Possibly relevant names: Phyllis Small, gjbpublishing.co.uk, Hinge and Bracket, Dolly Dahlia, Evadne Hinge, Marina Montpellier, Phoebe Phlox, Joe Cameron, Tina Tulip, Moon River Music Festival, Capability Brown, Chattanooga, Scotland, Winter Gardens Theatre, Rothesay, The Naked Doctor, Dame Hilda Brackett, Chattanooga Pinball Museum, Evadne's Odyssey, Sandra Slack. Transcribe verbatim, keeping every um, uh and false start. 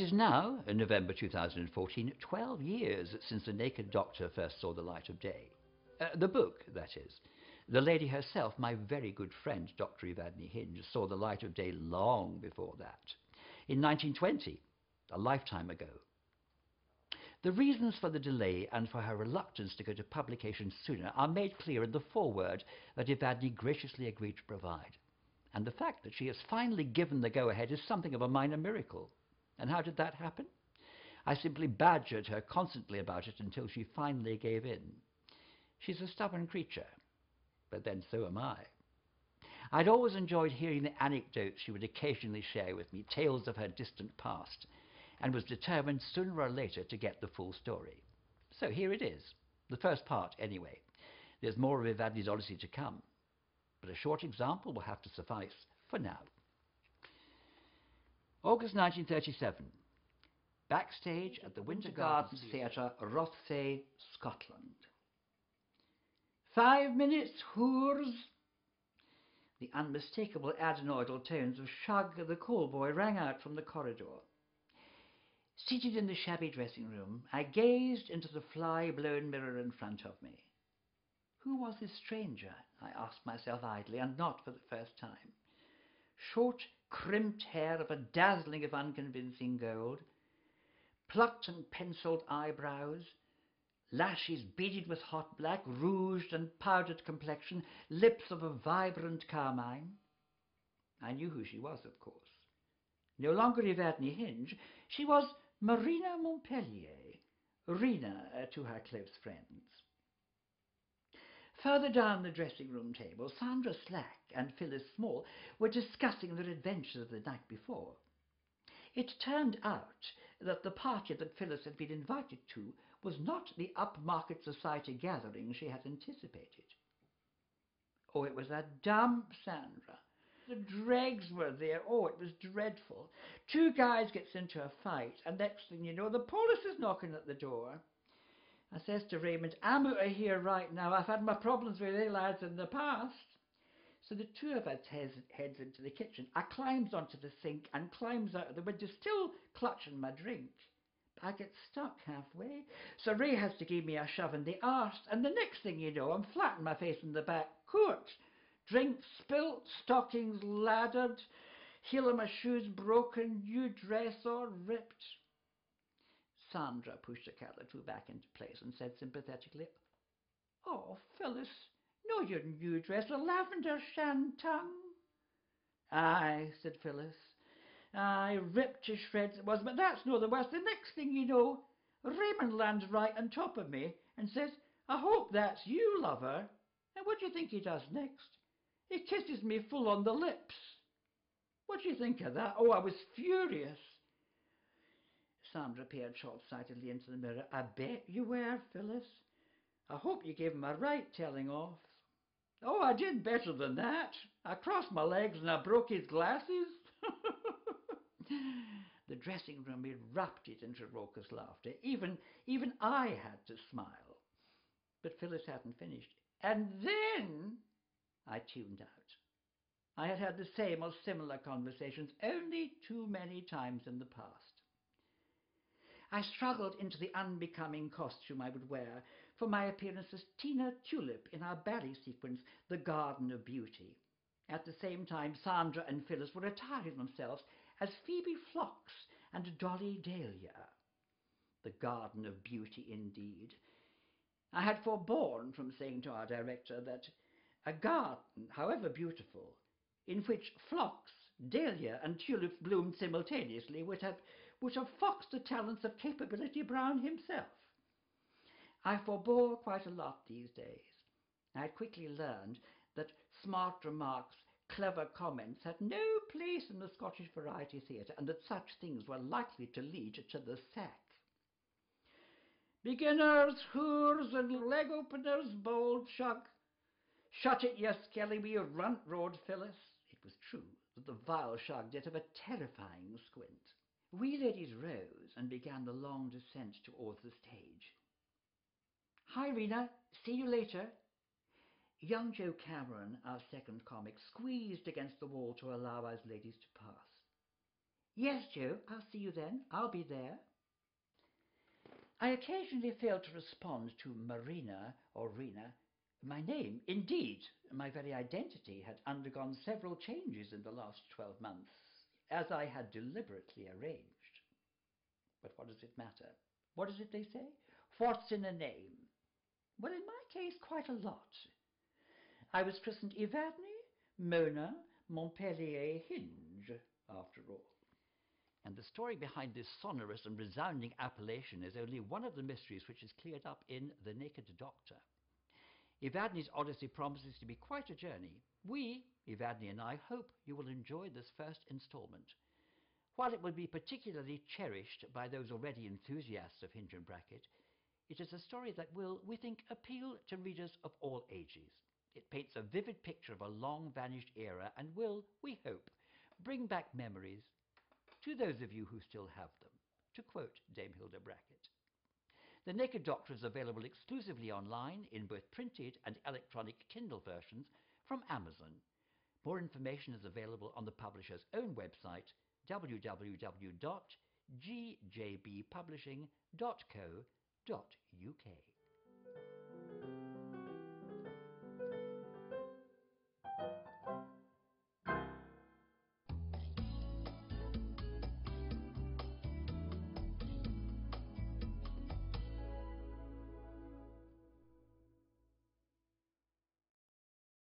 It is now, in November two thousand fourteen, twelve years since The Naked Doctor first saw the light of day. Uh, the book, that is. The lady herself, my very good friend, Doctor Evadne Hinge, saw the light of day long before that. In nineteen twenty, a lifetime ago. The reasons for the delay and for her reluctance to go to publication sooner are made clear in the foreword that Evadne graciously agreed to provide. And the fact that she has finally given the go-ahead is something of a minor miracle. And how did that happen? I simply badgered her constantly about it until she finally gave in. She's a stubborn creature, but then so am I. I'd always enjoyed hearing the anecdotes she would occasionally share with me, tales of her distant past, and was determined sooner or later to get the full story. So here it is, the first part anyway. There's more of Evadne's Odyssey to come, but a short example will have to suffice for now. August nineteen thirty-seven. Backstage at the Winter Gardens Theatre, Rothesay, Scotland. Five minutes, whores! The unmistakable adenoidal tones of Shug the call boy rang out from the corridor. Seated in the shabby dressing room, I gazed into the fly-blown mirror in front of me. Who was this stranger? I asked myself idly, and not for the first time. Short, crimped hair of a dazzling if unconvincing gold, plucked and pencilled eyebrows, lashes beaded with hot black, rouged and powdered complexion, lips of a vibrant carmine. I knew who she was, of course. No longer Evadne Hinge, she was Marina Montpellier, Rena to her close friends. Further down the dressing-room table, Sandra Slack and Phyllis Small were discussing their adventures of the night before. It turned out that the party that Phyllis had been invited to was not the upmarket society gathering she had anticipated. Oh, it was that damn Sandra. The dregs were there. Oh, it was dreadful. Two guys gets into a fight, and next thing you know, the police is knocking at the door. I says to Raymond, I'm out of here right now. I've had my problems with they lads in the past. So the two of us heads into the kitchen. I climbs onto the sink and climbs out of the window, still clutching my drink. I get stuck halfway. So Ray has to give me a shove in the arse, and the next thing you know, I'm flat on my face in the back court. Drink spilt, stockings laddered, heel of my shoes broken, new dress all ripped. Sandra pushed the calatou back into place and said sympathetically, "Oh, Phyllis, no, your new dress, a lavender shantung." "Aye," said Phyllis. "Aye, ripped to shreds it was, but that's no the worst. The next thing you know, Raymond lands right on top of me and says, 'I hope that's you, lover.' And what do you think he does next? He kisses me full on the lips. What do you think of that? Oh, I was furious." Sandra peered short-sightedly into the mirror. "I bet you were, Phyllis. I hope you gave him a right telling off." "Oh, I did better than that. I crossed my legs and I broke his glasses." The dressing room erupted into raucous laughter. Even, even I had to smile. But Phyllis hadn't finished. "And then," I tuned out. I had had the same or similar conversations only too many times in the past. I struggled into the unbecoming costume I would wear for my appearance as Tina Tulip in our ballet sequence, The Garden of Beauty. At the same time, Sandra and Phyllis were attiring themselves as Phoebe Phlox and Dolly Dahlia. The Garden of Beauty, indeed. I had forborne from saying to our director that a garden, however beautiful, in which Phlox, Dahlia and Tulips bloomed simultaneously would have, would have foxed the talents of Capability Brown himself. I forbore quite a lot these days. I had quickly learned that smart remarks, clever comments had no place in the Scottish Variety Theatre, and that such things were likely to lead to the sack. "Beginners, whores and leg openers," bawled Shug. "Shut it, you skelly, we runt," roared Phyllis. It was true that the vile Shug did have a terrifying squint. We ladies rose and began the long descent towards the stage. "Hi, Rena. See you later." Young Joe Cameron, our second comic, squeezed against the wall to allow us ladies to pass. Yes, Jo, I'll see you then. I'll be there. I occasionally failed to respond to Marina or Rina. My name, indeed, my very identity, had undergone several changes in the last twelve months, as I had deliberately arranged. But what does it matter? What is it they say? What's in a name? Well, in my case, quite a lot. I was christened Evadne, Mona, Montpellier, Hinge, after all. And the story behind this sonorous and resounding appellation is only one of the mysteries which is cleared up in The Naked Doctor. Evadne's Odyssey promises to be quite a journey. We, Evadne and I, hope you will enjoy this first instalment. While it will be particularly cherished by those already enthusiasts of Hinge and Bracket, it is a story that will, we think, appeal to readers of all ages. It paints a vivid picture of a long-vanished era and will, we hope, bring back memories to those of you who still have them, to quote Dame Hilda Brackett. The Naked Doctor is available exclusively online in both printed and electronic Kindle versions from Amazon. More information is available on the publisher's own website, w w w dot g j b publishing dot co dot u k.